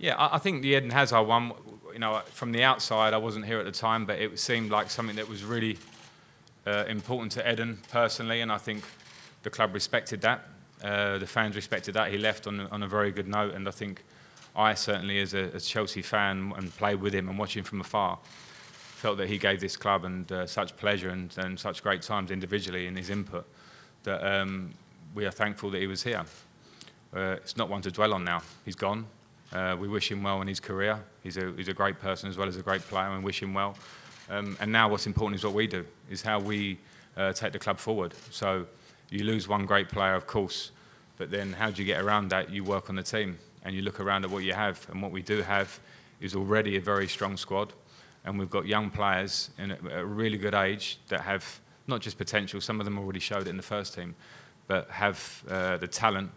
Yeah, I think the Eden Hazard one, you know, from the outside, I wasn't here at the time, but it seemed like something that was really important to Eden personally, and I think the club respected that. The fans respected that. He left on a very good note, and I think I certainly, as a Chelsea fan, and played with him and watching from afar, felt that he gave this club and such pleasure and such great times individually in his input that we are thankful that he was here. It's not one to dwell on now. He's gone. We wish him well in his career. He's a great person as well as a great player, and wish him well. And now what's important is what we do, is how we take the club forward. So you lose one great player, of course, but then how do you get around that? You work on the team and you look around at what you have. And what we do have is already a very strong squad. And we've got young players at a really good age that have not just potential, some of them already showed it in the first team, but have the talent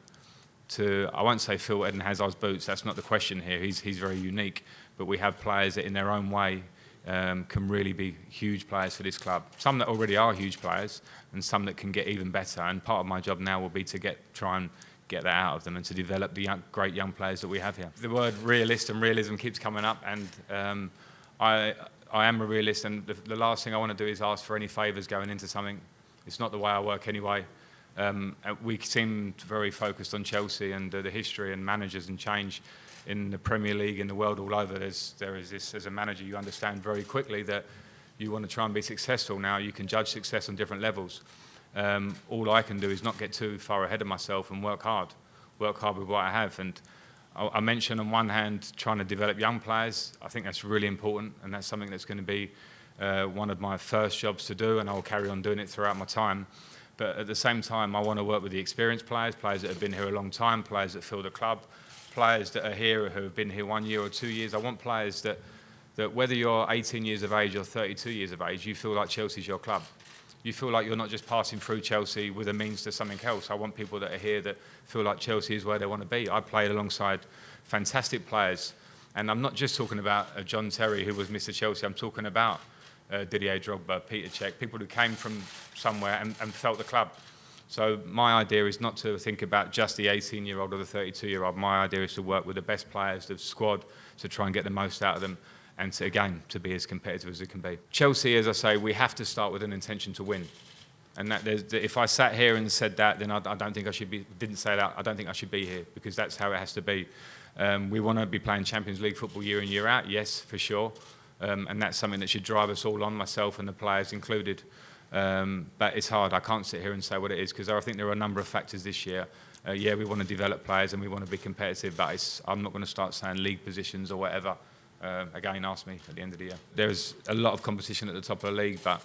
to, I won't say fill Eden Hazard's boots, that's not the question here, he's very unique, but we have players that in their own way can really be huge players for this club. Some that already are huge players and some that can get even better, and part of my job now will be to try and get that out of them and to develop the great young players that we have here. The word realist and realism keeps coming up, and I am a realist, and the last thing I want to do is ask for any favours going into something. It's not the way I work anyway. We seemed very focused on Chelsea and the history and managers and change in the Premier League, in the world all over. There is this, as a manager, you understand very quickly that you want to try and be successful now. You can judge success on different levels. All I can do is not get too far ahead of myself and work hard with what I have. And I mentioned on one hand trying to develop young players. I think that's really important, and that's something that's going to be one of my first jobs to do, and I'll carry on doing it throughout my time. But at the same time, I want to work with the experienced players, players that have been here a long time, players that fill the club, players that are here who have been here 1 year or 2 years. I want players that whether you're 18 years of age or 32 years of age, you feel like Chelsea's your club. You feel like you're not just passing through Chelsea with a means to something else. I want people that are here that feel like Chelsea is where they want to be. I played alongside fantastic players, and I'm not just talking about John Terry, who was Mr. Chelsea. I'm talking about Didier Drogba, Peter Cech, people who came from somewhere and felt the club. So my idea is not to think about just the 18-year-old or the 32-year-old. My idea is to work with the best players, the squad, to try and get the most out of them, and to, again, to be as competitive as it can be. Chelsea, as I say, we have to start with an intention to win. And that if I sat here and said that, then I don't think I should be, didn't say that, I don't think I should be here, because that's how it has to be. We want to be playing Champions League football year in, year out, yes, for sure. And that's something that should drive us all on, myself and the players included. But it's hard. I can't sit here and say what it is, because I think there are a number of factors this year. Yeah, we want to develop players and we want to be competitive, but I'm not going to start saying league positions or whatever. Again, ask me at the end of the year. There's a lot of competition at the top of the league, but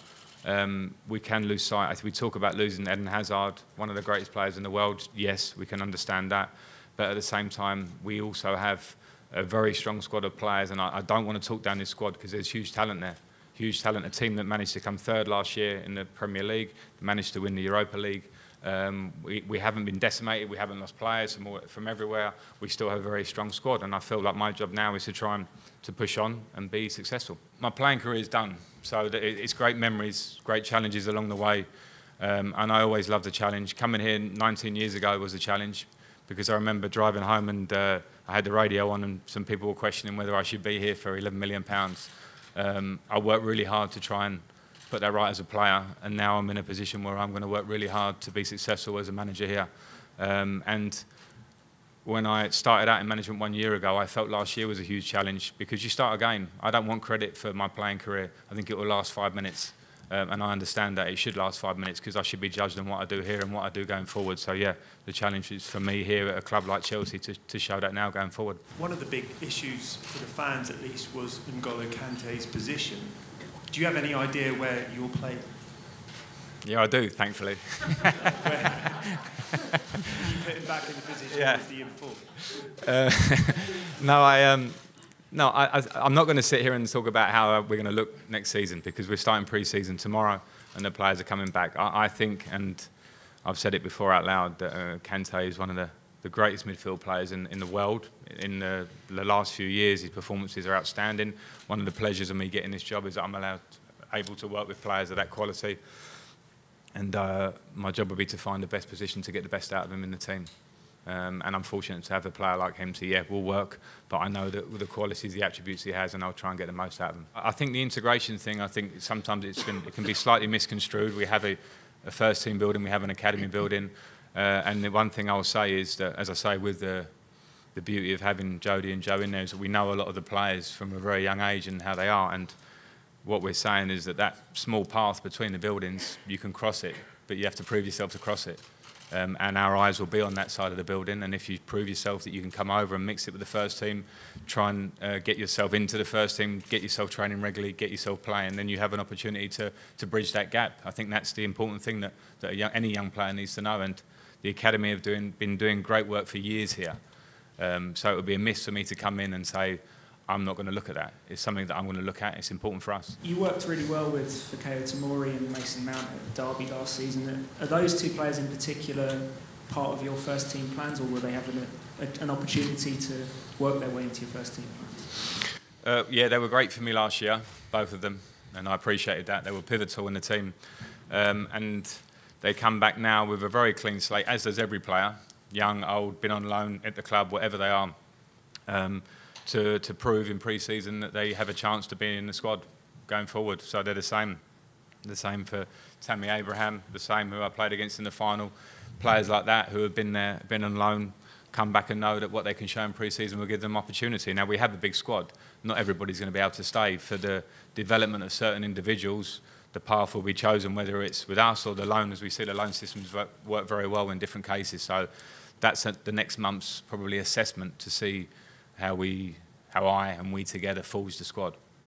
we can lose sight. If we talk about losing Eden Hazard, one of the greatest players in the world, yes, we can understand that. But at the same time, we also have a very strong squad of players, and I don't want to talk down this squad, because there's huge talent there. Huge talent, a team that managed to come third last year in the Premier League, managed to win the Europa League. We haven't been decimated, we haven't lost players from everywhere. We still have a very strong squad, and I feel like my job now is to try and push on and be successful. My playing career is done, so it's great memories, great challenges along the way, and I always loved the challenge. Coming here 19 years ago was a challenge, because I remember driving home and I had the radio on and some people were questioning whether I should be here for £11 million. I worked really hard to try and put that right as a player, and now I'm in a position where I'm going to work really hard to be successful as a manager here. And when I started out in management 1 year ago, I felt last year was a huge challenge, because you start a game. I don't want credit for my playing career. I think it will last 5 minutes, and I understand that it should last 5 minutes, because I should be judged on what I do here and what I do going forward. So yeah, the challenge is for me here at a club like Chelsea to show that now going forward. One of the big issues for the fans, at least, was N'Golo Kante's position. Do you have any idea where you'll play? Yeah, I do, thankfully. Put him back in the position as the M4. No, I'm not going to sit here and talk about how we're going to look next season, because we're starting pre-season tomorrow and the players are coming back. I think, and I've said it before out loud, that Kante is one of the greatest midfield players in the world. In the last few years, his performances are outstanding. One of the pleasures of me getting this job is that I'm able to work with players of that quality. And my job will be to find the best position to get the best out of them in the team. And I'm fortunate to have a player like him, so yeah, we'll work, but I know that the qualities, the attributes he has, and I'll try and get the most out of him. I think the integration thing, I think sometimes it can be slightly misconstrued. We have a first team building, we have an academy building, and the one thing I'll say is that, as I say, with the beauty of having Jody and Joe in there is that we know a lot of the players from a very young age and how they are, and what we're saying is that that small path between the buildings, you can cross it, but you have to prove yourself to cross it. And our eyes will be on that side of the building, and if you prove yourself that you can come over and mix it with the first team, try and get yourself into the first team, get yourself training regularly, get yourself playing, then you have an opportunity to bridge that gap. I think that's the important thing that any young player needs to know, and the academy have been doing great work for years here, so it would be a miss for me to come in and say I'm not going to look at that. It's something that I'm going to look at. It's important for us. You worked really well with Fikayo Tomori and Mason Mount at the Derby last season. Are those two players in particular part of your first team plans, or will they have an opportunity to work their way into your first team plans? Yeah, they were great for me last year, both of them, and I appreciated that. They were pivotal in the team. And they come back now with a very clean slate, as does every player, young, old, been on loan at the club, whatever they are. To prove in pre-season that they have a chance to be in the squad going forward. So they're the same for Tammy Abraham, the same who I played against in the final. Players like that who have been there, been on loan, come back and know that what they can show in pre-season will give them opportunity. Now, we have a big squad. Not everybody's going to be able to stay. For the development of certain individuals, the path will be chosen, whether it's with us or the loan, as we see the loan systems work very well in different cases. So that's the next month's probably assessment to see how I and we together forge the squad.